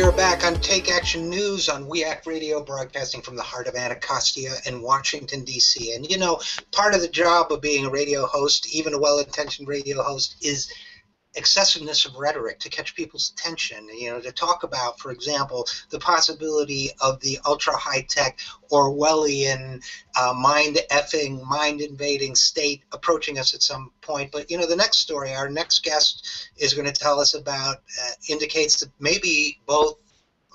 You're back on Take Action News on We Act Radio, broadcasting from the heart of Anacostia in Washington, D.C. And, you know, part of the job of being a radio host, even a well-intentioned radio host, is excessiveness of rhetoric to catch people's attention, you know, to talk about, for example, the possibility of the ultra-high-tech Orwellian mind-effing, mind-invading state approaching us at some point. But, you know, the next story our next guest is going to tell us about indicates that maybe both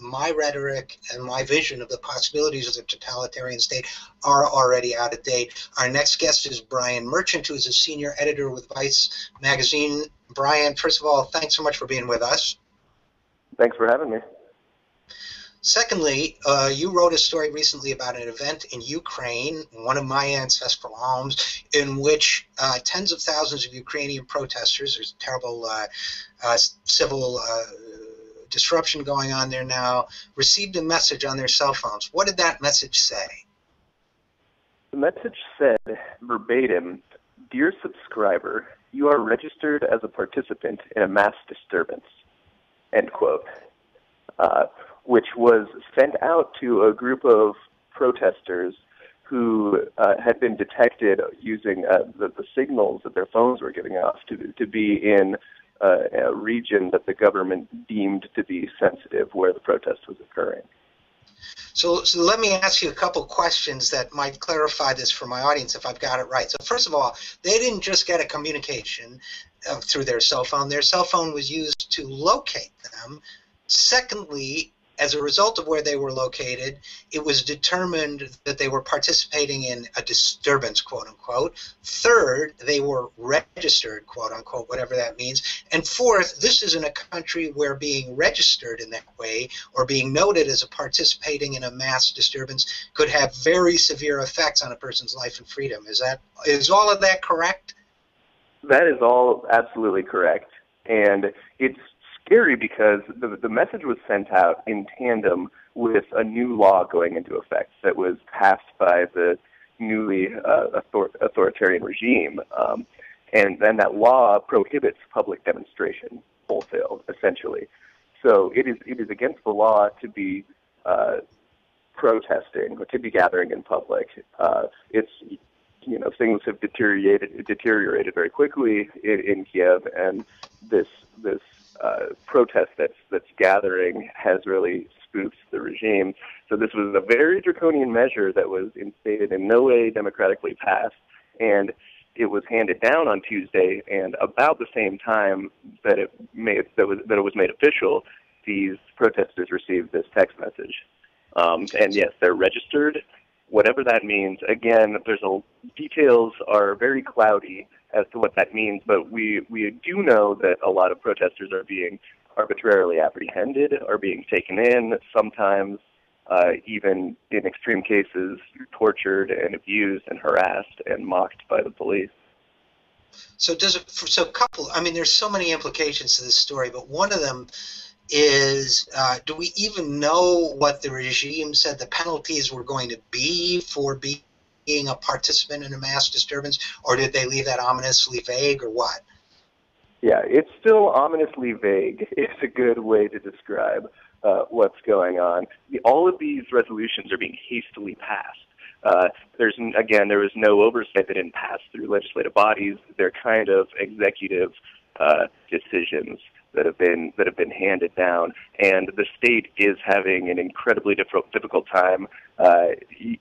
my rhetoric and my vision of the possibilities of the totalitarian state are already out of date. Our next guest is Brian Merchant, who is a senior editor with Vice Magazine. Brian, first of all, thanks so much for being with us. Thanks for having me. Secondly, you wrote a story recently about an event in Ukraine, one of my ancestral homes, in which tens of thousands of Ukrainian protesters, there's terrible civil disruption going on there now, received a message on their cell phones. What did that message say? The message said, verbatim, "Dear subscriber, you are registered as a participant in a mass disturbance," end quote, which was sent out to a group of protesters who had been detected using the signals that their phones were giving off to be in a region that the government deemed to be sensitive where the protest was occurring. So let me ask you a couple questions that might clarify this for my audience if I've got it right. So first of all, they didn't just get a communication through their cell phone. Their cell phone was used to locate them. Secondly, as a result of where they were located, it was determined that they were participating in a disturbance, quote-unquote. Third, they were registered, quote-unquote, whatever that means. And fourth, this isn't a country where being registered in that way or being noted as a participating in a mass disturbance could have very severe effects on a person's life and freedom. Is all of that correct? That is all absolutely correct. And it's scary because the message was sent out in tandem with a new law going into effect that was passed by the newly authoritarian regime. And then that law prohibits public demonstration wholesale, essentially. So it is against the law to be protesting or to be gathering in public. It's, you know, things have deteriorated very quickly in Kiev, and this protest that's gathering has really spooked the regime. So this was a very draconian measure that was instated in no way democratically passed, and it was handed down on Tuesday. And about the same time that it was made official, these protesters received this text message. And yes, they're registered, whatever that means. Again, details are very cloudy as to what that means, but we do know that a lot of protesters are being arbitrarily apprehended, are being taken in, sometimes even in extreme cases tortured and abused and harassed and mocked by the police. So there's so many implications to this story, but one of them is, do we even know what the regime said the penalties were going to be for being a participant in a mass disturbance, or did they leave that ominously vague, or what? Yeah, it's still ominously vague. It's a good way to describe what's going on. All of these resolutions are being hastily passed. There was no oversight. They didn't pass through legislative bodies. They're kind of executive decisions that have been handed down, and the state is having an incredibly difficult time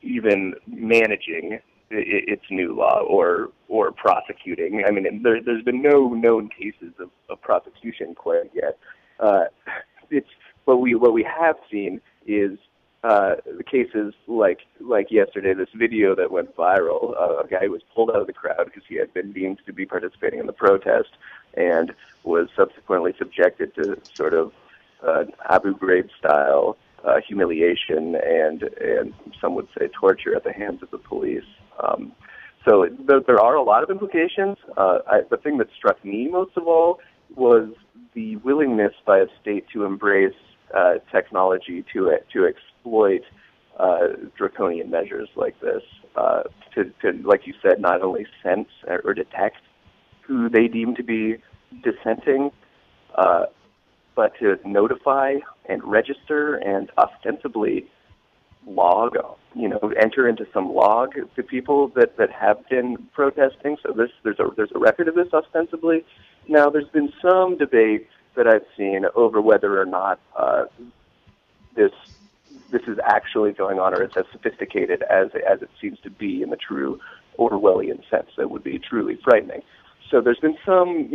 even managing its new law or prosecuting. I mean, there's been no known cases of prosecution quite yet. What we have seen is cases like yesterday, this video that went viral. A guy who was pulled out of the crowd because he had been deemed to be participating in the protest, and was subsequently subjected to sort of Abu Ghraib style humiliation and some would say torture at the hands of the police. So there are a lot of implications. The thing that struck me most of all was the willingness by a state to embrace technology to exploit draconian measures like this to, like you said, not only sense or detect who they deem to be dissenting, but to notify and register and ostensibly log, you know, enter into some log to people that have been protesting. So there's a record of this ostensibly. Now, there's been some debate that I've seen over whether or not this is actually going on, or it's as sophisticated as it seems to be in the true Orwellian sense. That would be truly frightening. So there's been some,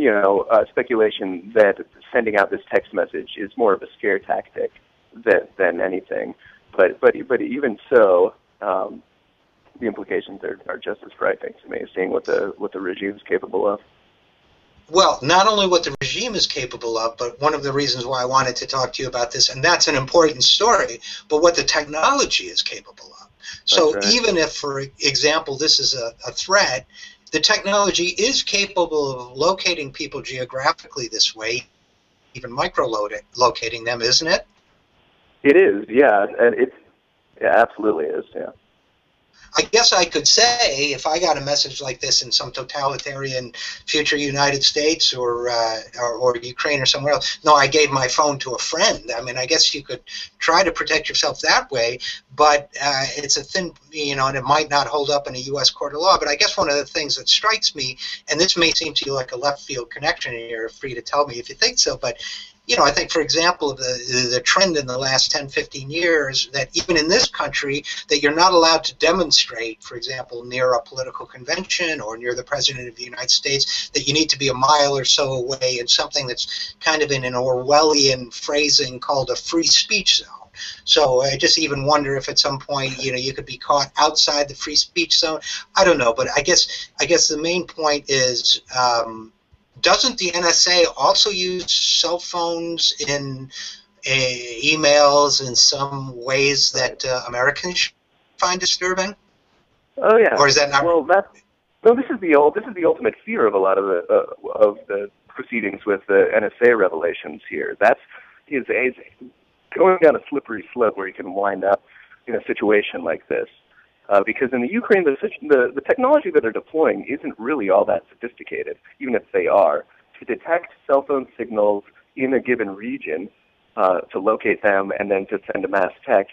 speculation that sending out this text message is more of a scare tactic than anything. But even so, the implications are just as frightening to me, seeing what the regime is capable of. Well, not only what the regime is capable of, but one of the reasons why I wanted to talk to you about this, and that's an important story, but what the technology is capable of. So right. Even if, for example, this is a threat, the technology is capable of locating people geographically this way, even micro-locating them, isn't it? It is, yeah. And it absolutely is, yeah. I guess I could say, if I got a message like this in some totalitarian future United States or Ukraine or somewhere else, no, I gave my phone to a friend. I mean, I guess you could try to protect yourself that way, but it's a thin, and it might not hold up in a U.S. court of law. But I guess one of the things that strikes me, and this may seem to you like a left field connection, and you're free to tell me if you think so, but I think, for example, the trend in the last 10, 15 years that even in this country that you're not allowed to demonstrate, for example, near a political convention or near the President of the United States, that you need to be a mile or so away, and something that's kind of in an Orwellian phrasing called a free speech zone. So I just even wonder if at some point, you could be caught outside the free speech zone. I don't know, but I guess the main point is, doesn't the NSA also use cell phones in emails in some ways that Americans find disturbing? Oh yeah. Or is that not? Well, this is the ultimate fear of a lot of the proceedings with the NSA revelations here. That's going down a slippery slope where you can wind up in a situation like this. Because in the Ukraine, the technology that they're deploying isn't really all that sophisticated, even if they are. To detect cell phone signals in a given region, to locate them, and then to send a mass text,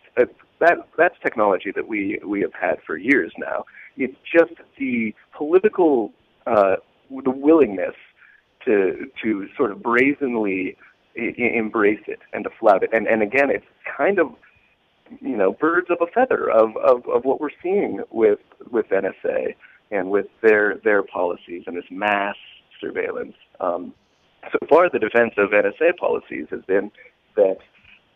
that's technology that we have had for years now. It's just the political the willingness to sort of brazenly embrace it and to flout it. And again, it's kind of birds of a feather of what we're seeing with NSA and with their policies and this mass surveillance. So far, the defense of NSA policies has been that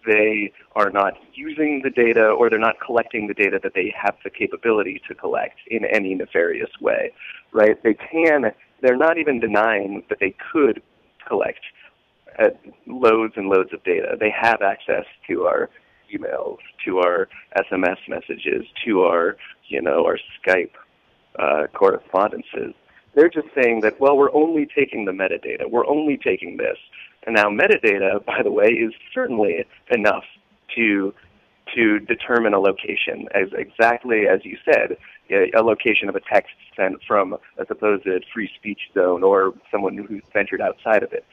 they are not using the data, or they're not collecting the data that they have the capability to collect in any nefarious way, right? They're not even denying that they could collect loads and loads of data. They have access to our emails, to our SMS messages, to our, our Skype correspondences. They're just saying that, well, we're only taking the metadata. We're only taking this. And now metadata, by the way, is certainly enough to determine a location, as exactly as you said, a location of a text sent from a supposed free speech zone or someone who's ventured outside of it.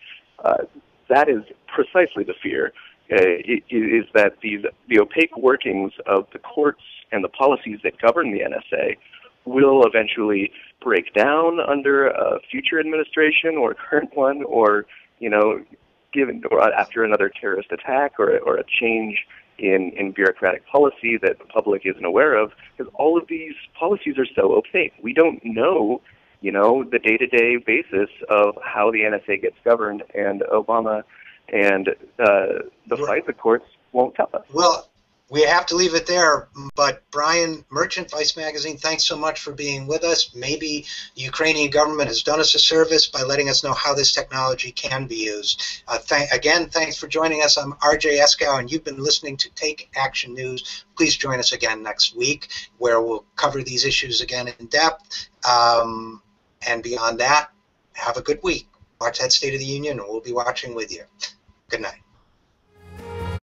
That is precisely the fear. Is that the opaque workings of the courts and the policies that govern the NSA will eventually break down under a future administration or a current one, or given or after another terrorist attack or a change in bureaucratic policy that the public isn't aware of, because all of these policies are so opaque. We don't know, the day-to-day basis of how the NSA gets governed, and Obama and the FISA courts won't tell us. Well, we have to leave it there, but Brian Merchant, Vice Magazine, thanks so much for being with us. Maybe the Ukrainian government has done us a service by letting us know how this technology can be used. Again, thanks for joining us. I'm RJ Eskow, and you've been listening to Take Action News. Please join us again next week, where we'll cover these issues again in depth. And beyond that, have a good week. Watch that State of the Union, and we'll be watching with you. Good night.